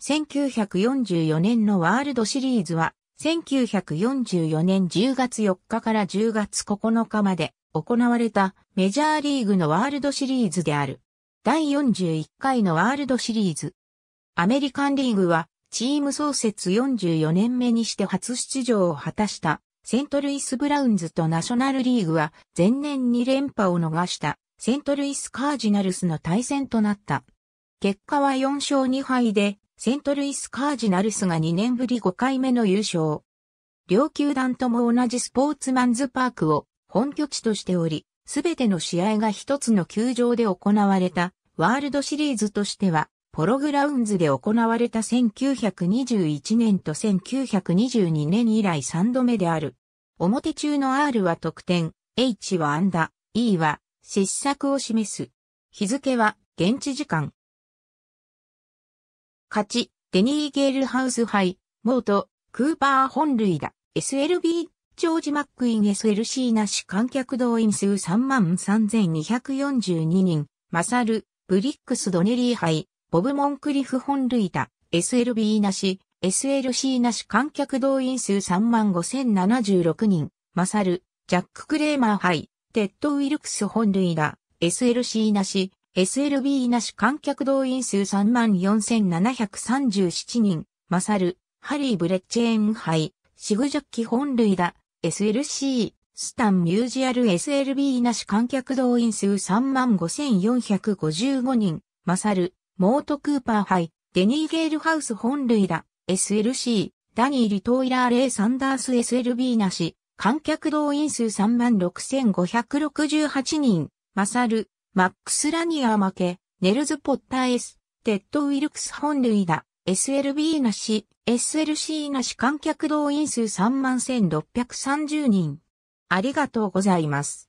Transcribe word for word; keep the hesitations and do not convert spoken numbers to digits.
せんきゅうひゃくよんじゅうよねんのワールドシリーズは、せんきゅうひゃくよんじゅうよねんじゅうがつよっかからじゅうがつここのかまで行われたメジャーリーグのワールドシリーズである。だいよんじゅういっかいのワールドシリーズ。アメリカンリーグは、チーム創設よんじゅうよねんめにして初出場を果たした、セントルイス・ブラウンズとナショナルリーグは、前年に連覇を逃した、セントルイス・カージナルスの対戦となった。結果はよんしょうにはいで、セントルイス・カージナルスがにねんぶりごかいめの優勝。両球団とも同じスポーツマンズパークを本拠地としており、すべての試合が一つの球場で行われた、ワールドシリーズとしては、ポログラウンズで行われたせんきゅうひゃくにじゅういちねんとせんきゅうひゃくにじゅうにねん以来さんどめである。表中の アール は得点、H は安打、E は失策を示す。日付は現地時間。勝ち、デニー・ゲールハウス杯、モート、クーパー本塁打、エスエルビー、ジョージ・マックイン エスエルシー なし観客動員数 さんまんさんぜんにひゃくよんじゅうににん、マサル、ブリックス・ドネリー杯。ボブ・モンクリフ本塁打、エスエルビー なし、エスエルシー なし観客動員数 さんまんごせんななじゅうろくにん、マサル、ジャック・クレーマー杯、テッド・ウィルクス本塁打、エスエルシー なし、エスエルビー なし観客動員数 さんまんよんせんななひゃくさんじゅうななにん、マサル、ハリー・ブレッチェーン杯、シグジャッキ本塁打、エスエルシー、スタン・ミュージアル エスエルビー なし観客動員数 さんまんごせんよんひゃくごじゅうごにん、マサル、モート・クーパー杯、デニー・ゲールハウス本塁打、エスエルシー、ダニー・リトイラー・レイ・サンダース エスエルビー なし、観客動員数 さんまんろくせんごひゃくろくじゅうはちにん、マサル、マックス・ラニア負け、ネルズ・ポッター S、テッド・ウィルクス本塁打、エスエルビー なし、エスエルシー なし観客動員数 さんまんせんろっぴゃくさんじゅうにん。ありがとうございます。